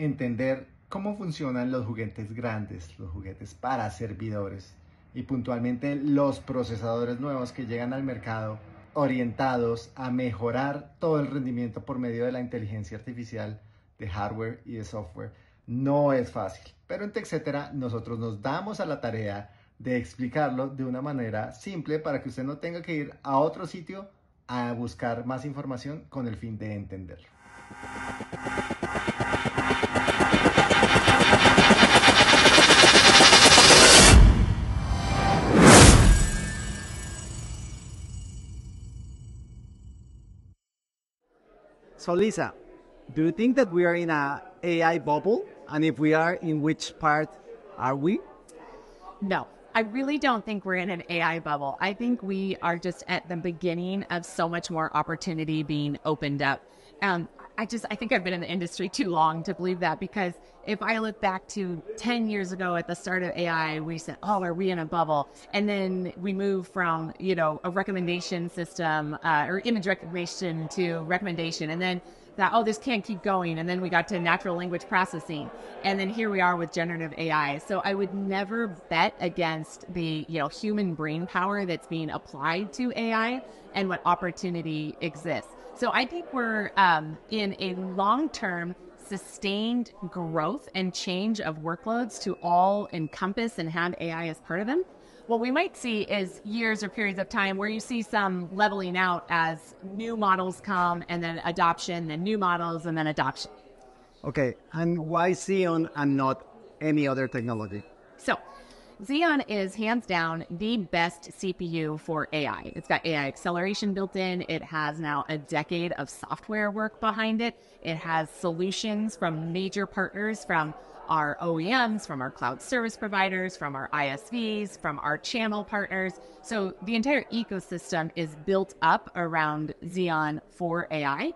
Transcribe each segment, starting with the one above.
entender cómo funcionan los juguetes grandes, los juguetes para servidores y puntualmente los procesadores nuevos que llegan al mercado orientados a mejorar todo el rendimiento por medio de la inteligencia artificial de hardware y de software. No es fácil, pero en TechCetera nosotros nos damos a la tarea de explicarlo de una manera simple para que usted no tenga que ir a otro sitio a buscar más información con el fin de entenderlo. So Lisa, do you think that we are in an AI bubble? And if we are, in which part are we? No, I really don't think we're in an AI bubble. I think we are just at the beginning of so much more opportunity being opened up. I think I've been in the industry too long to believe that, because if I look back to 10 years ago at the start of AI, we said, oh, are we in a bubble? And then we moved from, you know, a recommendation system or image recognition to recommendation. And then that, oh, this can't keep going. And then we got to natural language processing. And then here we are with generative AI. So I would never bet against the, you know, human brain power that's being applied to AI and what opportunity exists. So I think we're in a long-term sustained growth and change of workloads to all encompass and have AI as part of them. What we might see is years or periods of time where you see some leveling out as new models come and then adoption, then new models and then adoption. Okay, and why Xeon and not any other technology? So Xeon is hands down the best CPU for AI. It's got AI acceleration built in. It has now a decade of software work behind it. It has solutions from major partners, from our OEMs, from our cloud service providers, from our ISVs, from our channel partners. So the entire ecosystem is built up around Xeon for AI.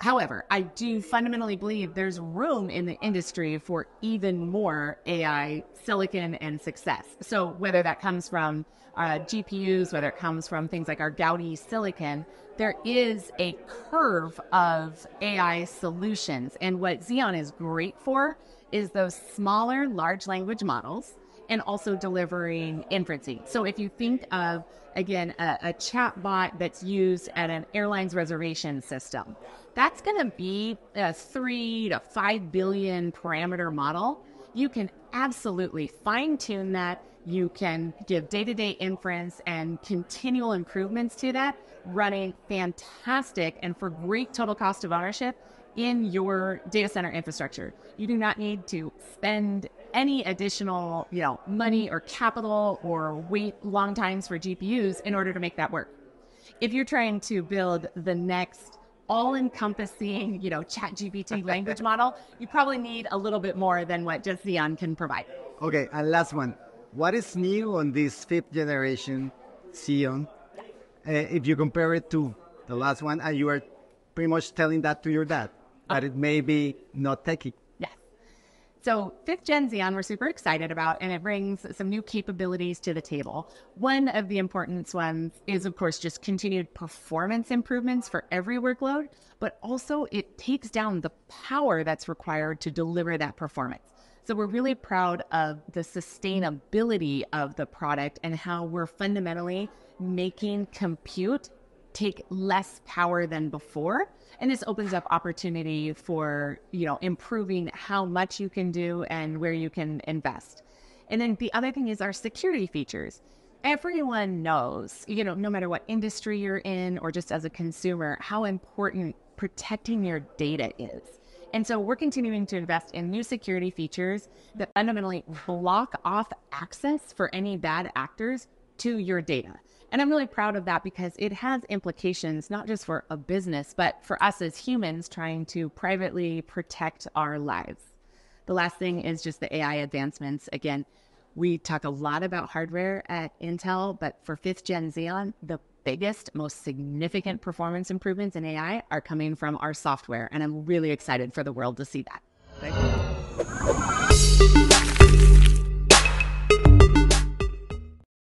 However, I do fundamentally believe there's room in the industry for even more AI silicon and success. So whether that comes from GPUs, whether it comes from things like our Gaudi silicon, there is a curve of AI solutions. And what Xeon is great for is those smaller large language models and also delivering inferencing. So if you think of, again, a chat bot that's used at an airline's reservation system, that's gonna be a 3 to 5 billion parameter model. You can absolutely fine tune that. You can give day-to-day inference and continual improvements to that, running fantastic and for great total cost of ownership in your data center infrastructure. You do not need to spend any additional, you know, money or capital or wait long times for GPUs in order to make that work. If you're trying to build the next all-encompassing, you know, ChatGPT language model, you probably need a little bit more than what just Xeon can provide. Okay, and last one. What is new on this 5th generation Xeon? If you compare it to the last one, and you are pretty much telling that to your dad, that it may be not techie. So 5th Gen Xeon we're super excited about, and it brings some new capabilities to the table. One of the important ones is, of course, just continued performance improvements for every workload, but also it takes down the power that's required to deliver that performance. So we're really proud of the sustainability of the product and how we're fundamentally making compute take less power than before. And this opens up opportunity for, you know, improving how much you can do and where you can invest. And then the other thing is our security features. Everyone knows, you know, no matter what industry you're in or just as a consumer, how important protecting your data is. And so we're continuing to invest in new security features that fundamentally block off access for any bad actors to your data. And I'm really proud of that because it has implications, not just for a business, but for us as humans trying to privately protect our lives. The last thing is just the AI advancements. Again, we talk a lot about hardware at Intel, but for 5th Gen Xeon, the biggest, most significant performance improvements in AI are coming from our software. And I'm really excited for the world to see that. Thank you.